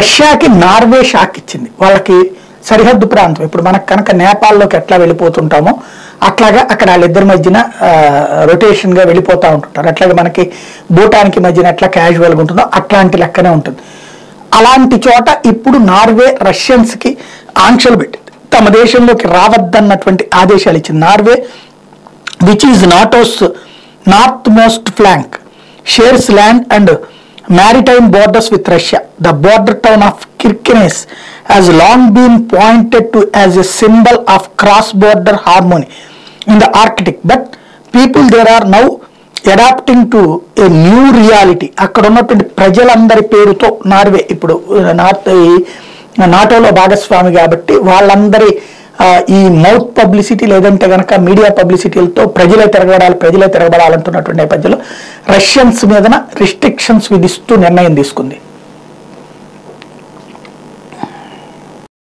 Russia की Norway shock ఇచ్చింది వాళ్ళకి సరిహద్దు ప్రాంతం ఇప్పుడు మనకు కనుక నేపాల్ లోకి ఎట్లా వెళ్ళిపోతుంటామో అట్లాగా అక్కడ వాళ్ళిద్దరి మధ్యన రొటేషన్ గా వెళ్ళిపోతా ఉంటారు అట్లాగే మనకి భూటాన్ కి మధ్యన ఎట్లా క్యాజువల్ గా ఉంటుందో అట్లాంటి లెక్కనే ఉంటుంది అలాంటి చోట ఇప్పుడు నార్వే రష్యన్స్ కి ఆంక్షలు పెట్టింది తమ దేశంలోకి రావద్దన్నటువంటి ఆదేశాలు ఇచ్చింది Norway which is NATO's northmost flank shares land and maritime borders with Russia the border town of Kirkenes has long been pointed to as a symbol of cross border harmony in the Arctic but people there are now adapting to a new reality akkada unnatundi prajalandari peruto Norway ippudu NATO lo bhagaswami kabatti vallandari ఈ mouth publicity లేదంటే గనక media పబ్లిసిటీలతో ప్రజలే తిరగబడాలంటున్నటువంటి నేపథ్యంలో Russians మీదన restrictions విధిస్తూ నిర్ణయం తీసుకుంది